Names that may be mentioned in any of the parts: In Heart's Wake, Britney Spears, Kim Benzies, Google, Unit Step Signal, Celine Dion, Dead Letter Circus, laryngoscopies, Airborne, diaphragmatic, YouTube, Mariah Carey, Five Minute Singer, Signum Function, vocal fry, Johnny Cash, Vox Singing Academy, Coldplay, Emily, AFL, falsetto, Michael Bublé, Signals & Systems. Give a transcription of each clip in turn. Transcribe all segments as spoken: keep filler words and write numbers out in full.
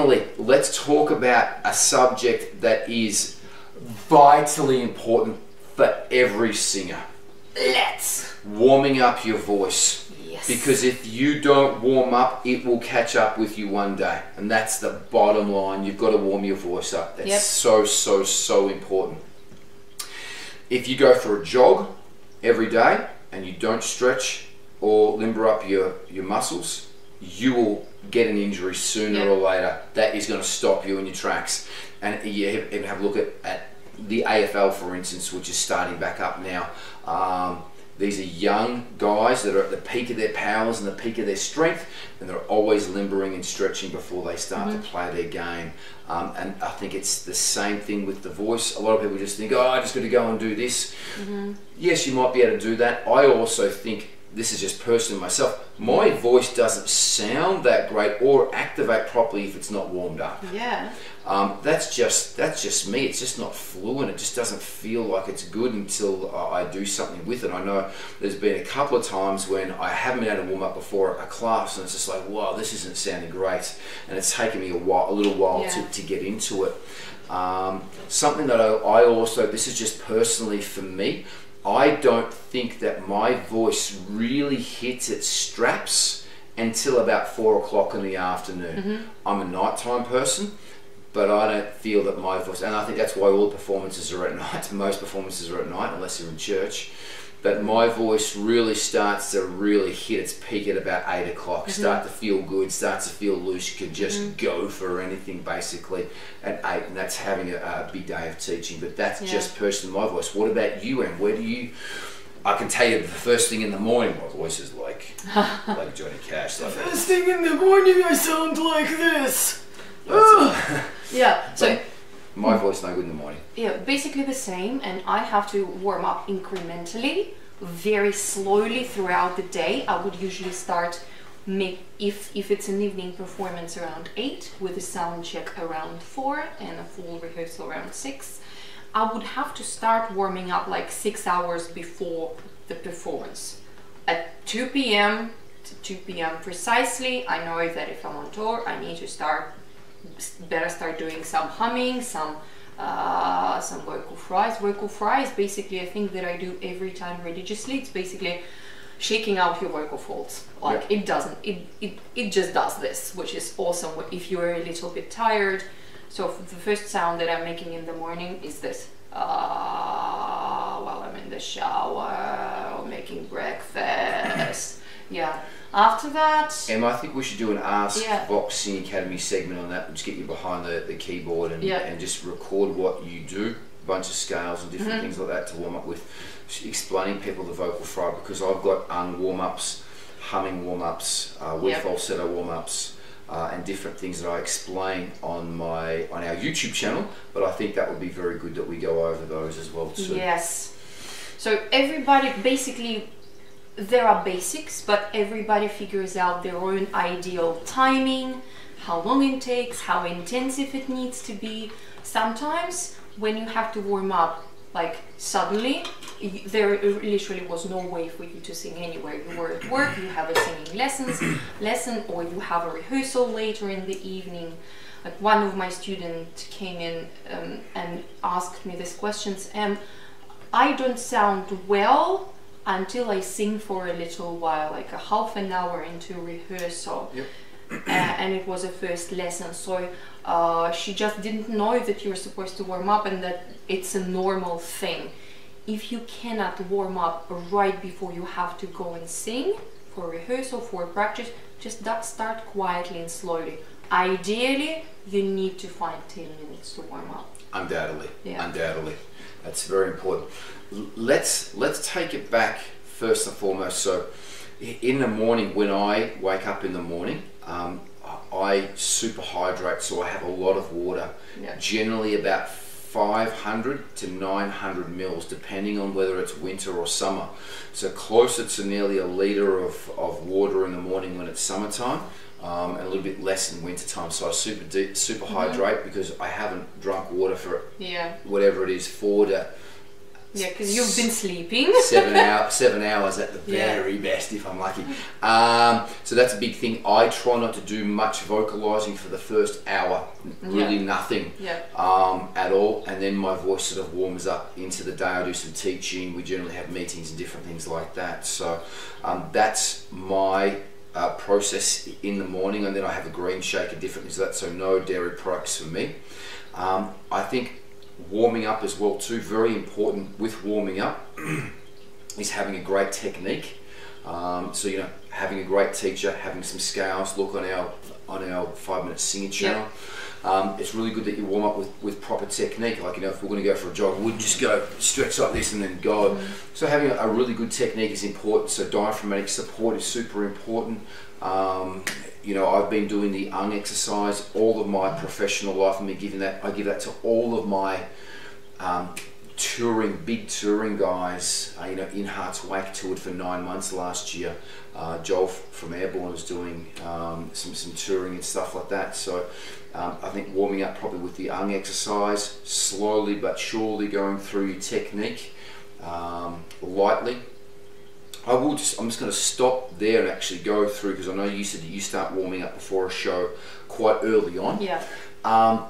Emily, let's talk about a subject that is vitally important for every singer. Let's. Warming up your voice. Yes. Because if you don't warm up, it will catch up with you one day. And that's the bottom line. You've got to warm your voice up. That's yep. so, so, so important. If you go for a jog every day and you don't stretch or limber up your, your muscles, you will get an injury sooner yep. or later. That is going to stop you in your tracks. And you even have a look at, at the A F L, for instance, which is starting back up now. Um, these are young guys that are at the peak of their powers and the peak of their strength, and they're always limbering and stretching before they start mm-hmm. to play their game. Um, and I think it's the same thing with the voice. A lot of people just think, oh, I just got to go and do this. Mm-hmm. Yes, you might be able to do that. I also think, this is just personally myself, my voice doesn't sound that great or activate properly if it's not warmed up. Yeah. Um, that's just that's just me. It's just not fluent. It just doesn't feel like it's good until I do something with it. I know there's been a couple of times when I haven't been able to warm up before a class, and it's just like, wow, this isn't sounding great. And it's taken me a while, a little while yeah. to, to get into it. Um, something that I, I also, this is just personally for me, I don't think that my voice really hits its straps until about four o'clock in the afternoon. Mm-hmm. I'm a nighttime person, but I don't feel that my voice, and I think that's why all performances are at night, most performances are at night, unless you're in church, but my voice really starts to really hit its peak at about eight o'clock, mm-hmm. start to feel good, starts to feel loose, you can just mm-hmm. go for anything basically at eight, and that's having a, a big day of teaching, but that's yeah. just personally my voice. What about you, and where do you, I can tell you the first thing in the morning, my voice is like, like Johnny Cash. Like the first thing in the morning I sound like this. Yeah, so. But my voice no good in the morning. Yeah, basically the same, and I have to warm up incrementally, very slowly throughout the day. I would usually start, make, if, if it's an evening performance, around eight, with a sound check around four and a full rehearsal around six. I would have to start warming up like six hours before the performance. At two p m to two p m precisely, I know that if I'm on tour, I need to start better start doing some humming, some uh, some vocal fries. Vocal fries, basically, I think that I do every time religiously. It's basically shaking out your vocal folds. Like yeah. it doesn't, it, it it just does this, which is awesome if you're a little bit tired. So the first sound that I'm making in the morning is this. Uh, while I'm in the shower or making breakfast. Yeah. After that, Em, I think we should do an Ask yeah. Vox Singing Academy segment on that. We'll just get you behind the, the keyboard and, yeah. and just record what you do, a bunch of scales and different mm-hmm. things like that to warm up with, explaining people the vocal fry, because I've got un-warm ups, humming warm ups, uh, with yep. falsetto warm ups, uh, and different things that I explain on my on our YouTube channel. But I think that would be very good that we go over those as well too. Yes. So everybody basically. There are basics, but everybody figures out their own ideal timing, how long it takes, how intensive it needs to be. Sometimes when you have to warm up, like suddenly, there literally was no way for you to sing anywhere. You were at work, you have a singing lessons, lesson, or you have a rehearsal later in the evening. Like one of my students came in um, and asked me these questions, and I don't sound well until I sing for a little while, like a half an hour into rehearsal. Yep. uh, and it was a first lesson, so uh, she just didn't know that you were supposed to warm up and that it's a normal thing. If you cannot warm up right before you have to go and sing for rehearsal, for practice, just start quietly and slowly. Ideally, you need to find ten minutes to warm up. Undoubtedly, yeah. undoubtedly. That's very important. Let's let's take it back first and foremost. So, in the morning, when I wake up in the morning, um, I super hydrate, so I have a lot of water. Yeah. Generally, about five hundred to nine hundred mils, depending on whether it's winter or summer. So closer to nearly a liter of of water in the morning when it's summertime. Um, and a little bit less in winter time, so I super deep, super hydrate mm-hmm. because I haven't drunk water for yeah. whatever it is, four to Yeah, because you've been sleeping. seven, hour, seven hours at the very yeah. best, if I'm lucky. Um, so that's a big thing. I try not to do much vocalising for the first hour, really yeah. nothing yeah. Um, at all. And then my voice sort of warms up into the day. I do some teaching. We generally have meetings and different things like that. So um, that's my uh, process in the morning. And then I have a green shake and different things like that. So no dairy products for me. Um, I think warming up as well too, very important with warming up is having a great technique. Um, so you know, having a great teacher, having some scales, look on our on our Five Minute Singer channel. Yeah. Um, it's really good that you warm up with, with proper technique. Like, you know, if we're gonna go for a jog, we'll just go stretch like this and then go. Mm-hmm. So having a really good technique is important. So diaphragmatic support is super important. Um, You know, I've been doing the ung exercise all of my professional life. I've been giving that. I give that to all of my um, touring, big touring guys. Uh, you know, In Heart's Wake toured for nine months last year. Uh, Joel from Airborne was doing um, some some touring and stuff like that. So um, I think warming up probably with the ung exercise, slowly but surely going through your technique, um, lightly. I will just, I'm just going to stop there and actually go through, because I know you said that you start warming up before a show quite early on. Yeah. Um,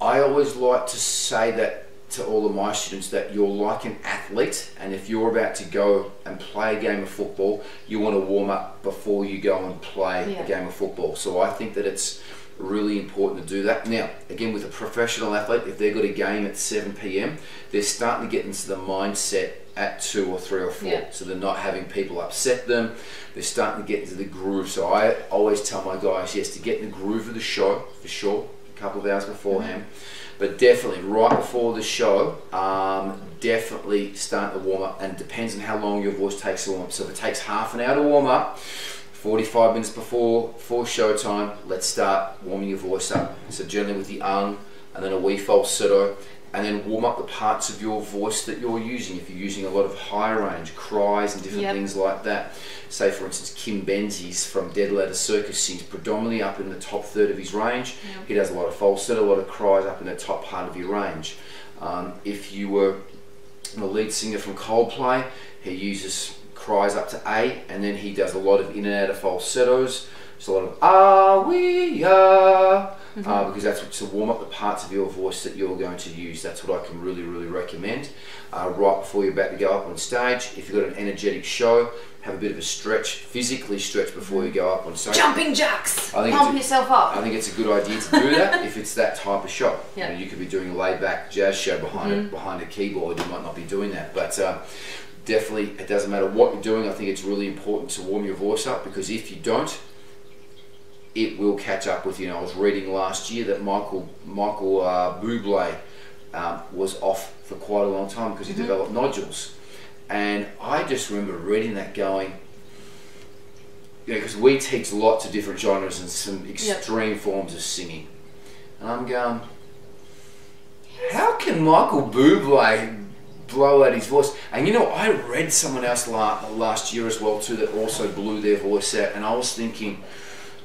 I always like to say that to all of my students, that you're like an athlete, and if you're about to go and play a game of football, you want to warm up before you go and play yeah. a game of football. So I think that it's really important to do that. Now, again, with a professional athlete, if they've got a game at seven p m, they're starting to get into the mindset at two or three or four. Yeah. So they're not having people upset them. They're starting to get into the groove. So I always tell my guys, yes, to get in the groove of the show, for sure, a couple of hours beforehand. Mm-hmm. But definitely right before the show, um, definitely start to warm up. And it depends on how long your voice takes to warm up. So if it takes half an hour to warm up, forty-five minutes before, before show time, let's start warming your voice up. So generally with the ung, and then a wee falsetto, and then warm up the parts of your voice that you're using. If you're using a lot of high range, cries and different yep. things like that. Say for instance, Kim Benzies from Dead Letter Circus sings predominantly up in the top third of his range. Yep. He does a lot of falsetto, a lot of cries up in the top part of your range. Um, if you were the lead singer from Coldplay, he uses cries up to A, and then he does a lot of in and out of falsettos. So a lot of ah, we are. Mm-hmm. uh, because that's what, to warm up the parts of your voice that you're going to use. That's what I can really, really recommend. Uh, right before you're about to go up on stage, if you've got an energetic show, have a bit of a stretch, physically stretch before you go up on stage. Jumping jacks! Pump yourself up. I think it's a good idea to do that if it's that type of show. Yeah. You know, you could be doing a laid back jazz show behind, mm-hmm. a, behind a keyboard, you might not be doing that. But uh, definitely, it doesn't matter what you're doing, I think it's really important to warm your voice up, because if you don't, it will catch up with you. I was reading last year that Michael Michael uh, Bublé um, was off for quite a long time because he mm-hmm. developed nodules, and I just remember reading that going, you know, because we teach lots of different genres and some extreme yep. forms of singing, and I'm going, how can Michael Bublé blow out his voice? And you know, I read someone else la last year as well too that also blew their voice out, and I was thinking,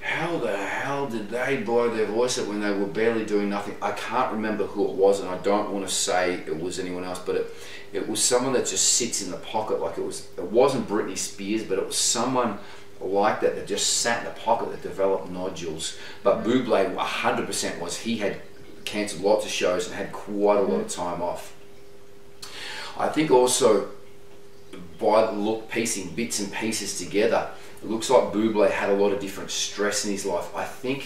how the hell did they blow their voice out when they were barely doing nothing? I can't remember who it was, and I don't want to say it was anyone else, but it, it was someone that just sits in the pocket. Like, it was, it wasn't Britney Spears, but it was someone like that that just sat in the pocket that developed nodules. But Bublé one hundred percent was, he had cancelled lots of shows and had quite a lot of time off. I think also by the look, piecing bits and pieces together, it looks like Bublé had a lot of different stress in his life. I think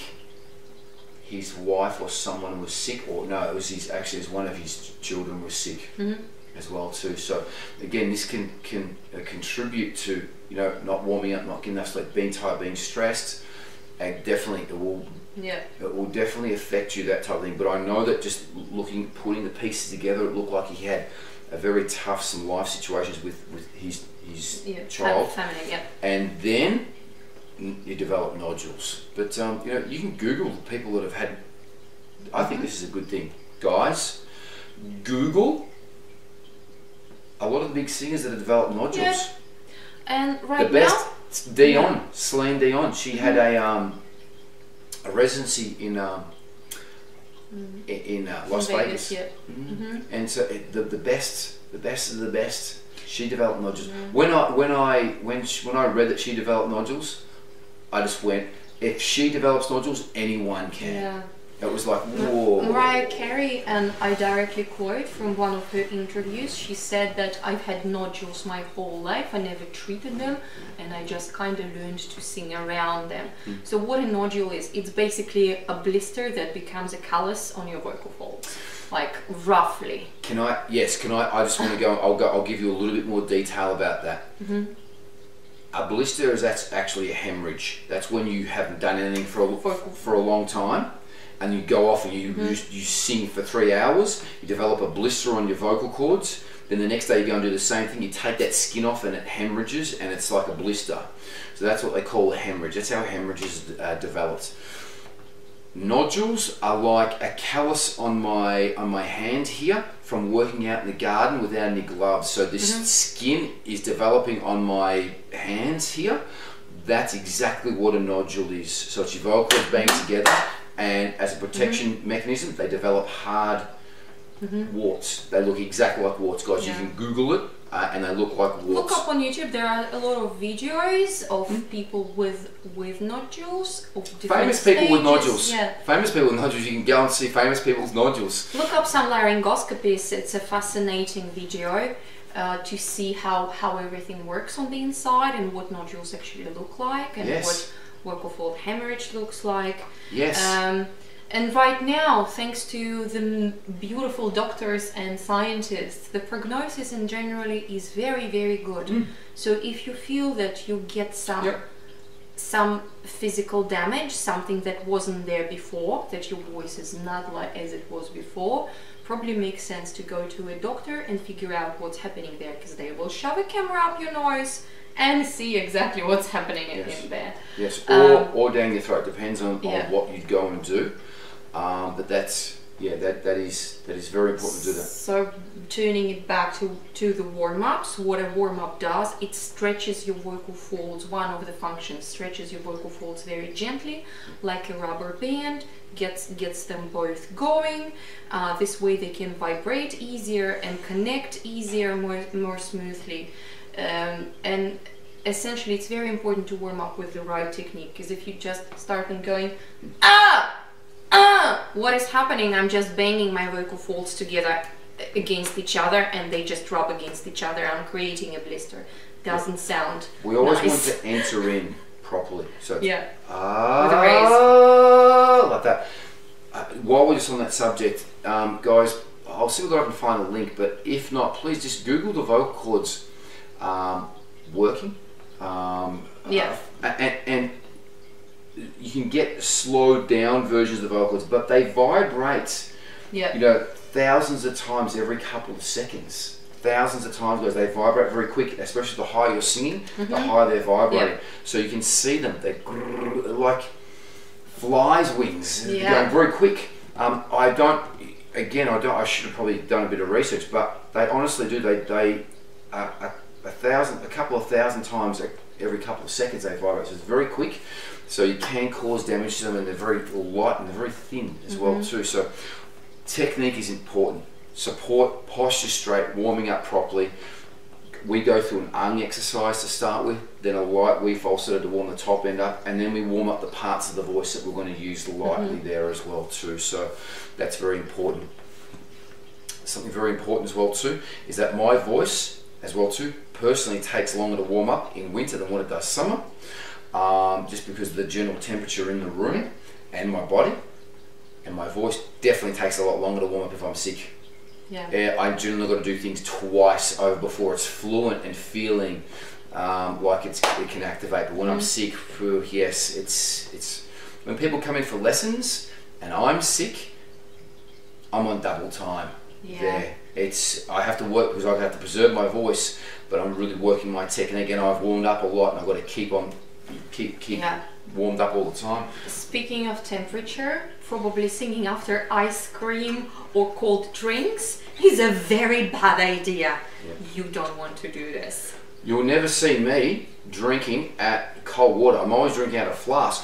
his wife or someone was sick, or no, it was his, actually, it was one of his children was sick mm-hmm. as well too. So again, this can can uh, contribute to, you know, not warming up, not getting enough sleep, being tired, being stressed, and definitely it will yeah it will definitely affect you, that type of thing. But I know that just looking, putting the pieces together, it looked like he had a very tough, some life situations with with his. his yeah, child, family, yep. and then you develop nodules. But um, you know, you can Google the people that have had. I think mm-hmm. this is a good thing, guys. Google a lot of the big singers that have developed nodules. Yeah. And right the best now, Dion, yeah. Celine Dion. She mm-hmm. had a um, a residency in um, mm. in uh, Las in Vegas. Vegas. Yep. Mm. Mm-hmm. And so it, the the best, the best of the best. She developed nodules. Mm. When I when I when she, when I read that she developed nodules, I just went, if she develops nodules, anyone can. Yeah. It was like, whoa. Mariah Carey, and I directly quote from one of her interviews, she said that I've had nodules my whole life, I never treated them, and I just kind of learned to sing around them. Mm. So what a nodule is, it's basically a blister that becomes a callus on your vocal folds, like roughly. Can I, yes, can I, I just want to go, I'll go, I'll give you a little bit more detail about that. Mm-hmm. A blister is that's actually a hemorrhage. That's when you haven't done anything for a, for, for a long time. And you go off and you, mm-hmm. you you sing for three hours. You develop a blister on your vocal cords. Then the next day you go and do the same thing. You take that skin off and it hemorrhages, and it's like a blister. So that's what they call a hemorrhage. That's how hemorrhages uh, developed. Nodules are like a callus on my on my hand here from working out in the garden without any gloves. So this mm-hmm. skin is developing on my hands here. That's exactly what a nodule is. So it's your vocal cords banging together. And as a protection mm-hmm. mechanism, they develop hard mm-hmm. warts. They look exactly like warts, guys. Yeah. You can Google it, uh, and they look like warts. Look up on YouTube. There are a lot of videos of mm-hmm. people with with nodules, of different famous stages. people with nodules. Yeah. Famous people with nodules. You can go and see famous people's nodules. Look up some laryngoscopies. It's a fascinating video uh, to see how how everything works on the inside and what nodules actually look like and yes. what. vocal fold hemorrhage looks like. Yes. Um, and right now, thanks to the beautiful doctors and scientists, the prognosis in generally is very, very good. Mm. So if you feel that you get some yep. some physical damage, something that wasn't there before, that your voice is not like as it was before, probably makes sense to go to a doctor and figure out what's happening there, because they will shove a camera up your nose and see exactly what's happening in yes. there. Yes, or, um, or down your throat, depends on, yeah. on what you'd go and do. Um, but that's, yeah, that, that is that is very important to do that. So turning it back to, to the warm-ups, what a warm-up does, it stretches your vocal folds, one of the functions, stretches your vocal folds very gently, like a rubber band, gets, gets them both going. Uh, this way they can vibrate easier and connect easier, more, more smoothly. Um, and essentially it's very important to warm up with the right technique, because if you just start and going ah ah what is happening, I'm just banging my vocal folds together against each other and they just rub against each other, I'm creating a blister. Doesn't sound we always nice. Want to enter in properly, so yeah ah uh, like that. Uh, while we're just on that subject, um, guys, I'll see whether I can find a link, but if not, please just Google the vocal cords Um, working, um, yeah, uh, and, and you can get slowed down versions of the vocal cords, but they vibrate, yeah, you know, thousands of times every couple of seconds, thousands of times, because they vibrate very quick, especially the higher you're singing, mm-hmm. the higher they're vibrating. Yep. So you can see them; they're like flies' wings, yeah. going very quick. Um, I don't, again, I don't. I should have probably done a bit of research, but they honestly do. They they are. are A thousand, a couple of thousand times every couple of seconds they vibrate. So it's very quick, so you can cause damage to them, and they're very light and they're very thin as mm-hmm. well too. So technique is important. Support, posture straight, warming up properly. We go through an ung exercise to start with, then a light wee falsetto to warm the top end up, and then we warm up the parts of the voice that we're going to use lightly mm-hmm. there as well too. So that's very important. Something very important as well too is that my voice as well too personally takes longer to warm up in winter than what it does summer, um, just because of the general temperature in the room and my body, and my voice definitely takes a lot longer to warm up if I'm sick. Yeah, yeah, I generally got to do things twice over before it's fluent and feeling um, like it's, it can activate. But when mm. I'm sick, phew, yes, it's it's when people come in for lessons and I'm sick, I'm on double time. Yeah. There. It's, I have to work because I have to preserve my voice, but I'm really working my technique, and I've warmed up a lot, and I've got to keep on, keep, keep yeah. warmed up all the time. Speaking of temperature, probably singing after ice cream or cold drinks is a very bad idea. Yeah. You don't want to do this. You'll never see me drinking at cold water. I'm always drinking out of a flask.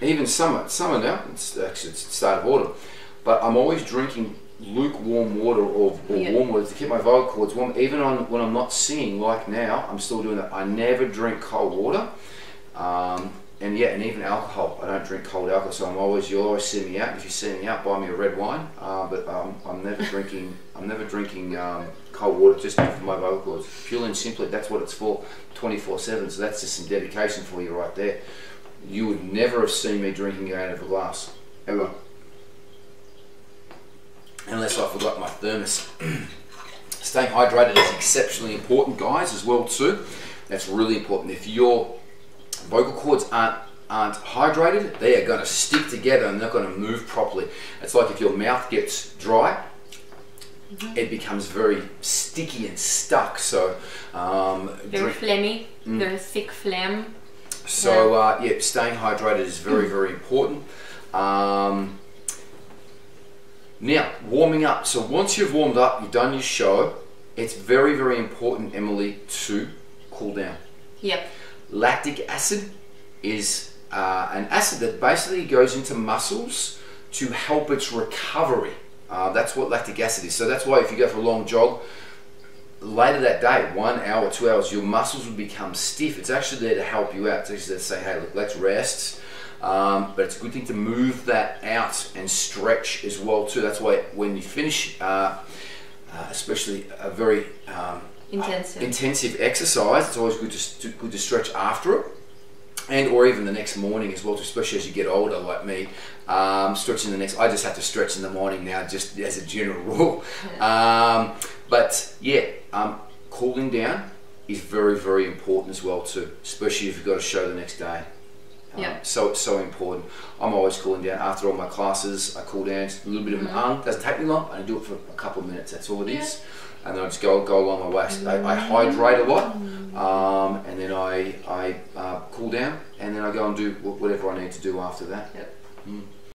Even summer, summer now, it's actually it's the start of autumn. but I'm always drinking lukewarm water or, or yeah. warm water to keep my vocal cords warm. Even on when I'm not singing, like now, I'm still doing that. I never drink cold water. Um, and yeah, and even alcohol, I don't drink cold alcohol, so I'm always, you'll always see me out. If you see me out, buy me a red wine. Uh, but um, I'm never drinking, I'm never drinking um, cold water, just for my vocal cords. Purely and simply, that's what it's for, twenty-four seven. So that's just some dedication for you right there. You would never have seen me drinking out of a glass, ever. Unless I forgot my thermos. Staying hydrated is exceptionally important, guys, as well too. That's really important. If you're vocal cords aren't aren't hydrated, they are going to stick together and they're going to move properly. It's like if your mouth gets dry, mm-hmm. it becomes very sticky and stuck. So um, very phlegmy, mm. the thick phlegm. So uh, yeah, staying hydrated is very mm. very important. Um, now warming up. So once you've warmed up, you've done your show. It's very very important, Emily, to cool down. Yep. Lactic acid is uh, an acid that basically goes into muscles to help its recovery. Uh, that's what lactic acid is. So that's why if you go for a long jog, later that day, one hour, two hours, your muscles will become stiff. It's actually there to help you out. It's actually there to say, hey, look, let's rest. Um, but it's a good thing to move that out and stretch as well too. That's why when you finish, uh, uh, especially a very... Um, Intensive. Uh, intensive exercise. It's always good to, to good to stretch after it, and or even the next morning as well, especially as you get older, like me. Um, stretching the next, I just have to stretch in the morning now, just as a general rule. Yeah. Um, but yeah, um, cooling down is very very important as well too, especially if you've got a show the next day. Um, yeah. So it's so important. I'm always cooling down after all my classes. I cool down just a little bit of an arm. Doesn't take me long. I do it for a couple of minutes. That's all it yeah. is. And then I just go, go along my way. So I, I hydrate a lot, um, and then I, I uh, cool down, and then I go and do whatever I need to do after that. Yep. Mm.